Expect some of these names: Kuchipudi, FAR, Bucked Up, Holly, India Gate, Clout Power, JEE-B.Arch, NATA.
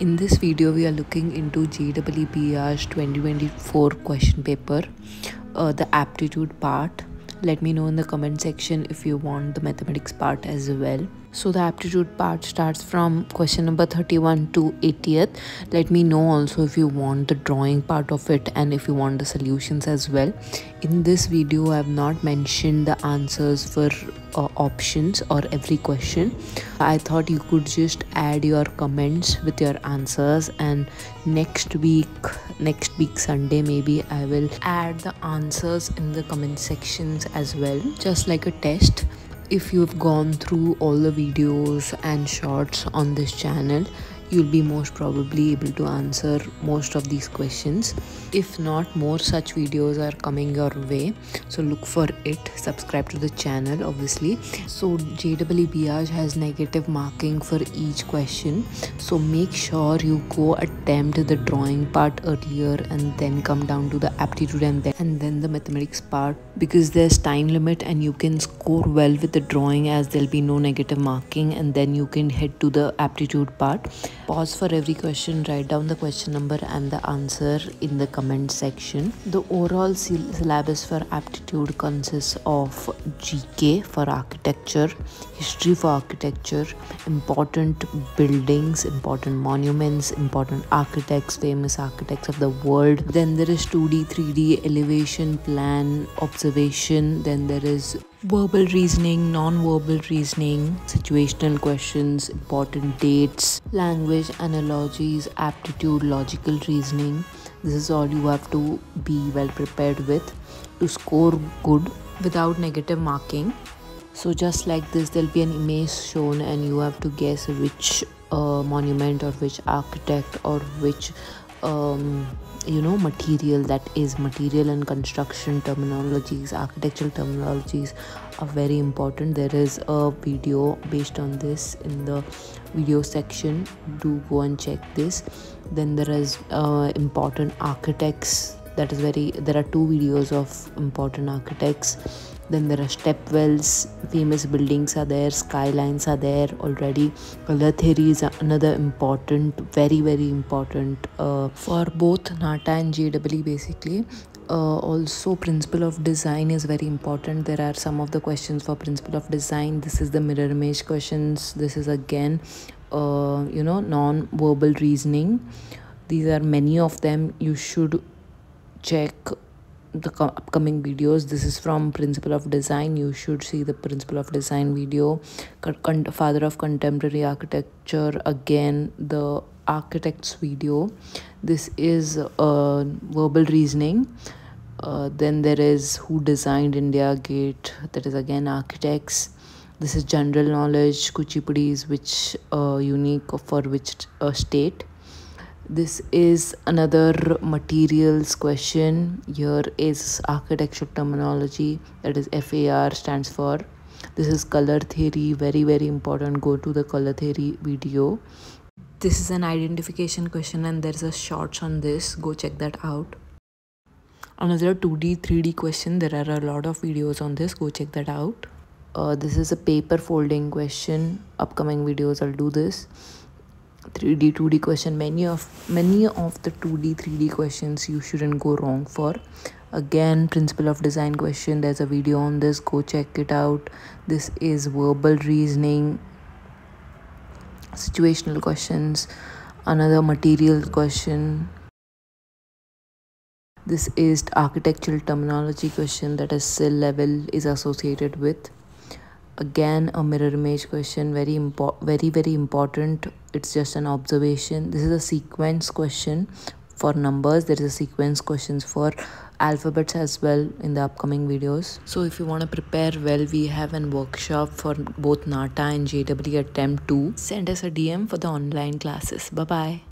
In this video, we are looking into JEE-B.Arch 2024 question paper, the aptitude part. Let me know in the comment section if you want the mathematics part as well. So the aptitude part starts from question number 31 to 80th. Let me know also if you want the drawing part of it and if you want the solutions as well. In this video, I have not mentioned the answers for options or every question. I thought you could just add your comments with your answers, and next week Sunday maybe I will add the answers in the comment sections as well, just like a test. If you've gone through all the videos and shorts on this channel, you'll be most probably able to answer most of these questions. If not, more such videos are coming your way, so look for it. Subscribe to the channel, obviously. So JEE-B.Arch has negative marking for each question, so make sure you go attempt the drawing part earlier and then come down to the aptitude and then the mathematics part, because there's time limit and you can score well with the drawing as there'll be no negative marking, and then you can head to the aptitude part. Pause for every question, write down the question number and the answer in the comment section. The overall syllabus for aptitude consists of GK for architecture, history for architecture, important buildings, important monuments, important architects, famous architects of the world. Then there is 2D, 3D, elevation, plan, observation. Then there is verbal reasoning, non-verbal reasoning, situational questions, important dates, language analogies, aptitude, logical reasoning. This is all you have to be well prepared with to score good without negative marking. So just like this, there'll be an image shown and you have to guess which monument or which architect or which material. That is, material and construction terminologies, architectural terminologies are very important. There is a video based on this in the video section, do go and check this. Then there is important architects, there are two videos of important architects. Then there are stepwells, famous buildings are there, skylines are there already. Color theory is another important, very, very important for both NATA and JEE basically. Also, principle of design is very important. There are some of the questions for principle of design. This is the mirror image questions. This is again non-verbal reasoning. These are many of them. You should check the upcoming videos. This is from principle of design. You should see the principle of design video. Father of contemporary architecture, again the architects video. This is verbal reasoning. Then there is who designed India Gate, that is again architects. This is general knowledge. Kuchipudi is which unique for which state. This is another materials question. Here is architecture terminology, that is FAR stands for. This is color theory, very, very important. Go to the color theory video. This is an identification question and there's a shorts on this, go check that out. Another 2D 3D question, there are a lot of videos on this, go check that out. This is a paper folding question, upcoming videos I'll do this. 3D 2D question, many of the 2D 3D questions you shouldn't go wrong for. Again, principle of design question, there's a video on this, go check it out. This is verbal reasoning, situational questions, another material question. This is architectural terminology question, that is sill level is associated with. Again, a mirror image question, very, very important. It's just an observation. This is a sequence question for numbers. There is a sequence questions for alphabets as well in the upcoming videos. So if you want to prepare well, we have a workshop for both NATA and JEE attempt 2. Send us a DM for the online classes. Bye bye.